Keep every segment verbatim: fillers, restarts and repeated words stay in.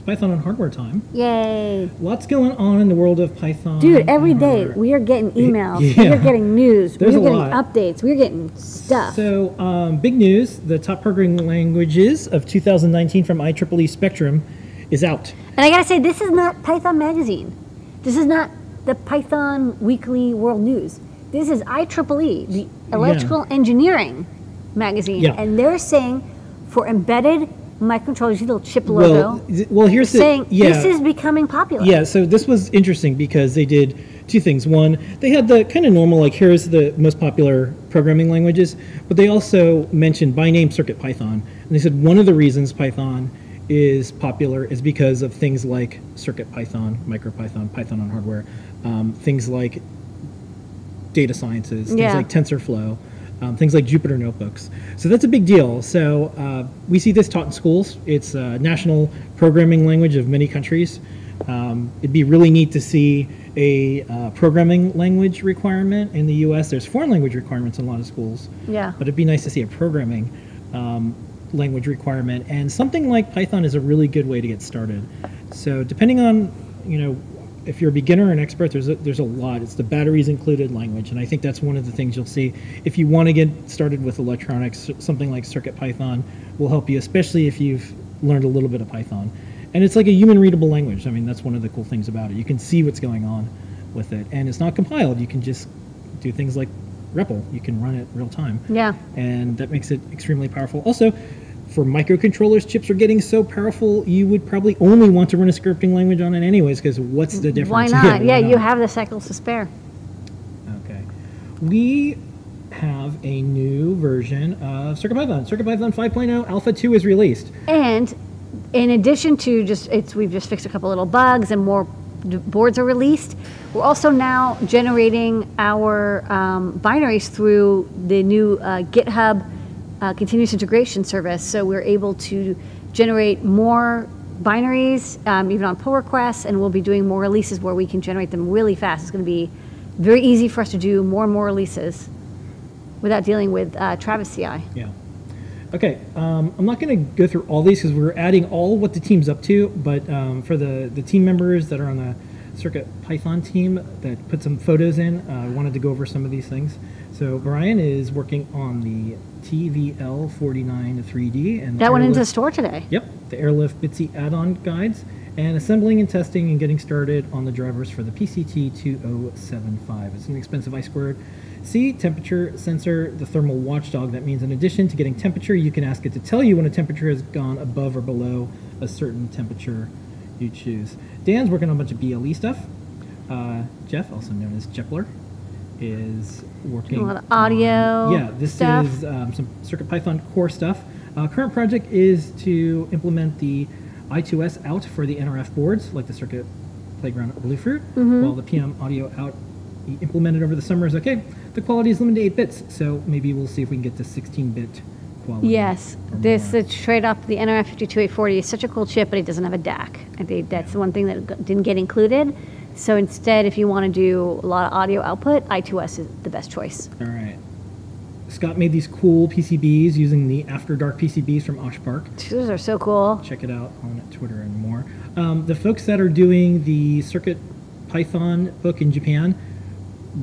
It's Python on hardware time. Yay. Lots going on in the world of Python. Dude, every day we are getting emails. It, yeah. We are getting news. There's we are a getting lot. updates. We are getting stuff. So, um, big news. The top programming languages of two thousand nineteen from I triple E Spectrum is out. And I got to say, this is not Python Magazine. This is not the Python Weekly World News. This is I triple E, the Electrical yeah. Engineering Magazine. Yeah. And they're saying for embedded microcontrollers, little chip logo. Well, well here's saying the, yeah. this is becoming popular. Yeah, so this was interesting because they did two things. One, they had the kind of normal, like, here's the most popular programming languages, but they also mentioned by name CircuitPython. And they said one of the reasons Python is popular is because of things like CircuitPython, MicroPython, Python on hardware, um, things like data sciences, things yeah. like TensorFlow. Um, things like Jupyter notebooks. So that's a big deal. So uh, we see this taught in schools. It's a national programming language of many countries. Um, it'd be really neat to see a uh, programming language requirement in the U S. There's foreign language requirements in a lot of schools. Yeah. But it'd be nice to see a programming um, language requirement. And something like Python is a really good way to get started. So depending on, you know, if you're a beginner or an expert, there's a, there's a lot. It's the batteries included language, and I think that's one of the things you'll see. If you want to get started with electronics, something like CircuitPython will help you, especially if you've learned a little bit of Python. And it's like a human-readable language. I mean, that's one of the cool things about it. You can see what's going on with it, and it's not compiled. You can just do things like REPL. You can run it real time. Yeah. And that makes it extremely powerful. Also, for microcontrollers, chips are getting so powerful, you would probably only want to run a scripting language on it anyways, because what's the difference? Why not? Yeah, yeah why not? You have the cycles to spare. Okay. We have a new version of CircuitPython. CircuitPython five point oh Alpha two is released. And in addition to just, it's we've just fixed a couple little bugs and more boards are released, we're also now generating our um, binaries through the new uh, GitHub Uh, continuous integration service, so we're able to generate more binaries, um, even on pull requests, and we'll be doing more releases where we can generate them really fast. It's going to be very easy for us to do more and more releases without dealing with uh, Travis C I. Yeah. Okay, um, I'm not going to go through all these because we're adding all what the team's up to, but um, for the, the team members that are on the CircuitPython team that put some photos in, I uh, wanted to go over some of these things. So Brian is working on the T V L four nine three D. And that went into the store today. Yep. The Airlift Bitsy add-on guides and assembling and testing and getting started on the drivers for the P C T two oh seven five. It's an expensive I squared C temperature sensor, the thermal watchdog. That means in addition to getting temperature, you can ask it to tell you when a temperature has gone above or below a certain temperature you choose. Dan's working on a bunch of B L E stuff. Uh, Jeff, also known as Jepler, is working a lot of audio on, yeah, this stuff. is um, some CircuitPython core stuff. Uh, current project is to implement the I two S out for the N R F boards, like the Circuit Playground Bluefruit, mm-hmm. while the P M audio out implemented over the summer is okay. The quality is limited to eight bits, so maybe we'll see if we can get to sixteen bit quality. Yes, this is straight up the N R F five two eight four zero is such a cool chip, but it doesn't have a D A C. I think that's yeah. the one thing that didn't get included. So instead, if you want to do a lot of audio output, I two S is the best choice. All right. Scott made these cool P C Bs using the After Dark P C Bs from Osh Park. Those are so cool. Check it out on Twitter and more. Um, the folks that are doing the CircuitPython book in Japan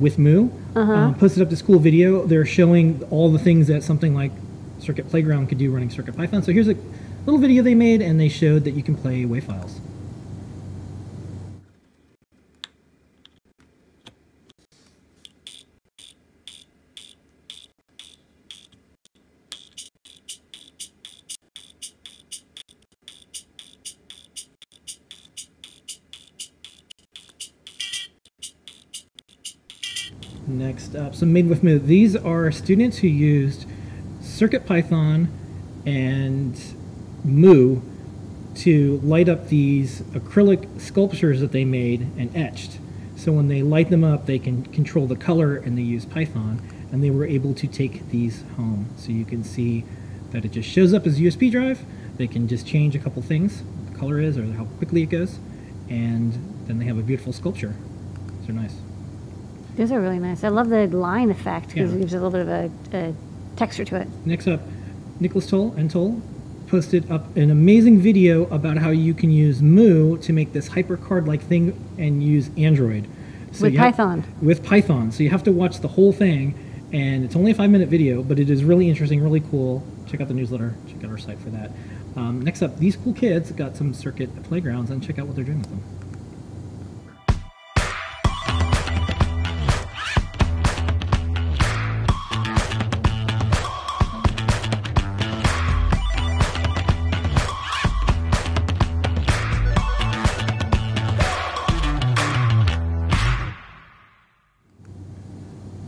with Moo uh-huh. um, posted up this cool video. They're showing all the things that something like Circuit Playground could do running CircuitPython. So here's a little video they made, and they showed that you can play WAV files. Next up, so made with Moo. These are students who used CircuitPython and Moo to light up these acrylic sculptures that they made and etched. So when they light them up, they can control the color, and they use Python, and they were able to take these home. So you can see that it just shows up as a U S B drive. They can just change a couple things, what the color is or how quickly it goes, and then they have a beautiful sculpture. These are nice. Those are really nice. I love the line effect because yeah. it gives a little bit of a, a texture to it. Next up, Nicholas Toll and Toll posted up an amazing video about how you can use Moo to make this HyperCard-like thing and use Android. So with Python. Have, with Python. So you have to watch the whole thing, and it's only a five-minute video, but it is really interesting, really cool. Check out the newsletter. Check out our site for that. Um, next up, these cool kids got some circuit playgrounds, and check out what they're doing with them.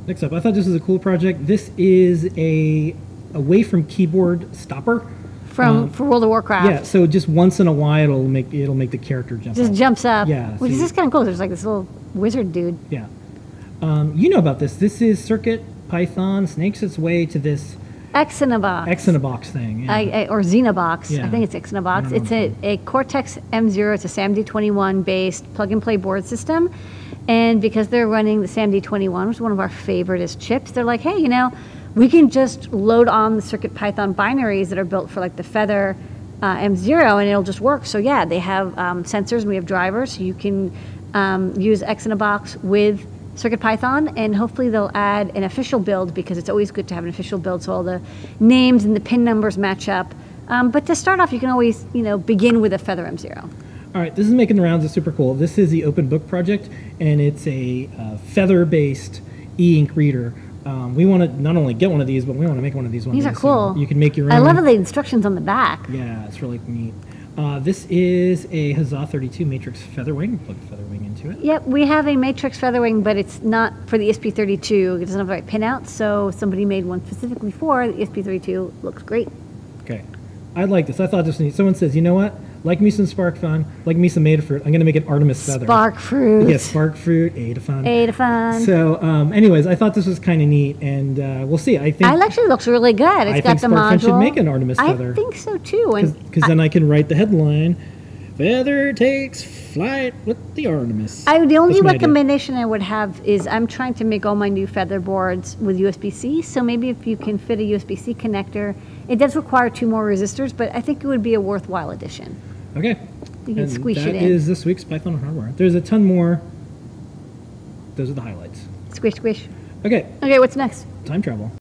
Next up, I thought this was a cool project. This is a away from keyboard stopper from um, for World of Warcraft. Yeah, so just once in a while it'll make it'll make the character jump. Just up. jumps up. Yeah, which so is just kind of cool. There's like this little wizard dude. Yeah, um, you know about this. This is CircuitPython snakes its way to this Xenobox. Xenobox thing. Yeah. I, I, or Xenobox. Yeah. I think it's Xenobox. It's a, a Cortex M zero. It's a S A M D twenty-one based plug and play board system. And because they're running the S A M D twenty-one, which is one of our favoriteest chips, they're like, hey, you know, we can just load on the CircuitPython binaries that are built for like the Feather uh, M zero, and it'll just work. So yeah, they have um, sensors, and we have drivers, so you can um, use Xenobox with CircuitPython, and hopefully they'll add an official build, because it's always good to have an official build so all the names and the pin numbers match up. Um, but to start off, you can always, you know, begin with a Feather M zero. All right, this is making the rounds. It's super cool. This is the Open Book project, and it's a uh, feather-based e-ink reader. Um, we want to not only get one of these, but we want to make one of these. One these day, are cool. So you can make your own. I love the instructions on the back. Yeah, it's really neat. Uh, this is a Huzzah thirty-two matrix featherwing. Plug featherwing into it. Yep, we have a matrix featherwing, but it's not for the E S P thirty-two. It doesn't have the right pinout, so somebody made one specifically for the E S P thirty-two. Looks great. Okay, I like this. I thought this was neat. Someone says, you know what? Like me some Sparkfun, like me some Adafruit. I'm gonna make an Artemis feather. Sparkfruit. Yes, yeah, Sparkfruit, Adafruit. Adafruit. So, um, anyways, I thought this was kind of neat, and uh, we'll see. I think. It actually looks really good. It's I got think the Sparkfun module. should make an Artemis I feather. I think so too, and because then I can write the headline: "Feather takes flight with the Artemis." I the only That's recommendation I would have is I'm trying to make all my new feather boards with U S B C. So maybe if you can fit a U S B C connector, it does require two more resistors, but I think it would be a worthwhile addition. Okay. You can and squeeze it in. That is this week's Python on Hardware. There's a ton more. Those are the highlights. Squish, squish. Okay. Okay, what's next? Time travel.